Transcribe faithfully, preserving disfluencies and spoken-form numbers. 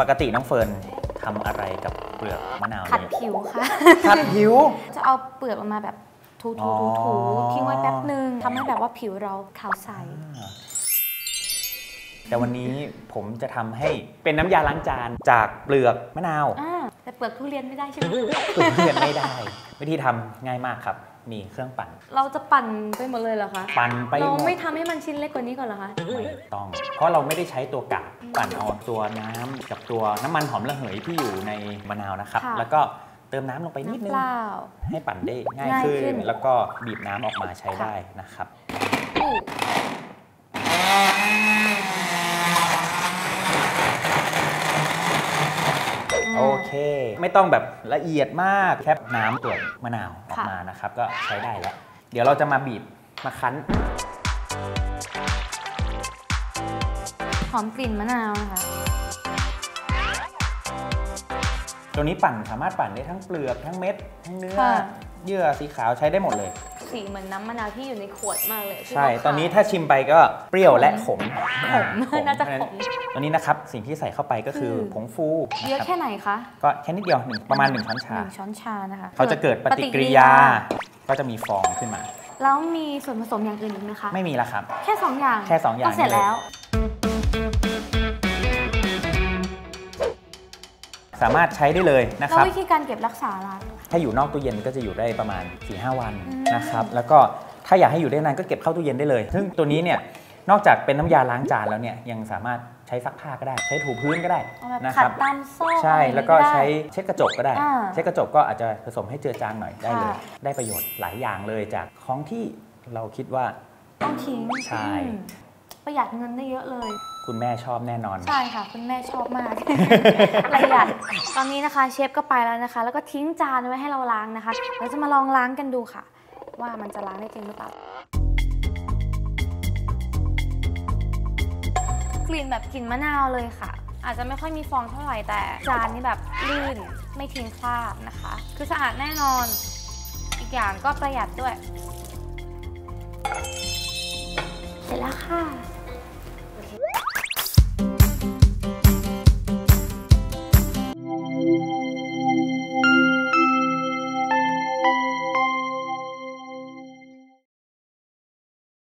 ปกติน้องเฟิร์นทำอะไรกับเปลือกมะนาวขัดผิวค่ะขัดผิวจะเอาเปลือกออกมาแบบถูถูถูทิ้งไว้แป๊บนึงทำให้แบบว่าผิวเราขาวใสแต่วันนี้ผมจะทำให้เป็นน้ำยาล้างจานจากเปลือกมะนาวแต่เปลือกทุเรียนไม่ได้ใช่ไหมเปลือกทุเรียนไม่ได้วิธีทำง่ายมากครับมีเครื่องปั่นเราจะปั่นไปหมดเลยเหรอคะปั่นไปเราไม่ทำให้มันชิ้นเล็กกว่านี้ก่อนเหรอคะไม่ต้องเพราะเราไม่ได้ใช้ตัวกากปั่นเอาตัวน้ำกับตัวน้ำมันหอมระเหยที่อยู่ในมะนาวนะครับแล้วก็เติมน้ำลงไปนิดนึงให้ปั่นได้ง่ายขึ้นแล้วก็บีบน้ำออกมาใช้ได้นะครับโอเคไม่ต้องแบบละเอียดมากแค่น้ำเปลือกมะนาวออกมานะครับก็ใช้ได้แล้วเดี๋ยวเราจะมาบีบมาคั้นหอมกลิ่นมะนาวนะคะตัวนี้ปั่นสามารถปั่นได้ทั้งเปลือกทั้งเม็ดทั้งเนื้อเยื่อสีขาวใช้ได้หมดเลยสีเหมือนน้ำมะนาวที่อยู่ในขวดมากเลยใช่ตอนนี้ถ้าชิมไปก็เปรี้ยวและขมขมน่าจะขมตอนนี้นะครับสิ่งที่ใส่เข้าไปก็คือผงฟูเยอะแค่ไหนคะก็แค่นิดเดียวประมาณหนึ่งช้อนชาหนึ่งช้อนชานะคะเขาจะเกิดปฏิกิริยาก็จะมีฟองขึ้นมาแล้วมีส่วนผสมอย่างอื่นอีกไหมคะไม่มีแล้วครับแค่สองอย่างแค่สองอย่างก็เสร็จแล้วสามารถใช้ได้เลยนะครับแล้ววิธีการเก็บรักษาล่ะถ้าอยู่นอกตู้เย็นก็จะอยู่ได้ประมาณ สี่ถึงห้า วันนะครับแล้วก็ถ้าอยากให้อยู่ได้นานก็เก็บเข้าตู้เย็นได้เลยซึ่งตัวนี้เนี่ยนอกจากเป็นน้ำยาล้างจานแล้วเนี่ยยังสามารถใช้ซักผ้าก็ได้ใช้ถูพื้นก็ได้นะครับขัดตามซอกใช่แล้วก็ใช้เช็ดกระจกก็ได้เช็ดกระจกก็อาจจะผสมให้เจือจางหน่อยได้เลยได้ประโยชน์หลายอย่างเลยจากของที่เราคิดว่าต้องทิ้งใช่ประหยัดเงินได้เยอะเลยคุณแม่ชอบแน่นอนใช่ค่ะคุณแม่ชอบมากประหยัดตอนนี้นะคะเชฟก็ไปแล้วนะคะแล้วก็ทิ้งจานไว้ให้เราล้างนะคะเราจะมาลองล้างกันดูค่ะว่ามันจะล้างได้จริงหรือเปล่ากลิ่นแบบกลิ่นมะนาวเลยค่ะอาจจะไม่ค่อยมีฟองเท่าไหร่แต่จานนี้แบบลื่นไม่ทิ้งคราบนะคะคือสะอาดแน่นอนอีกอย่างก็ประหยัดด้วยเสร็จแล้วค่ะ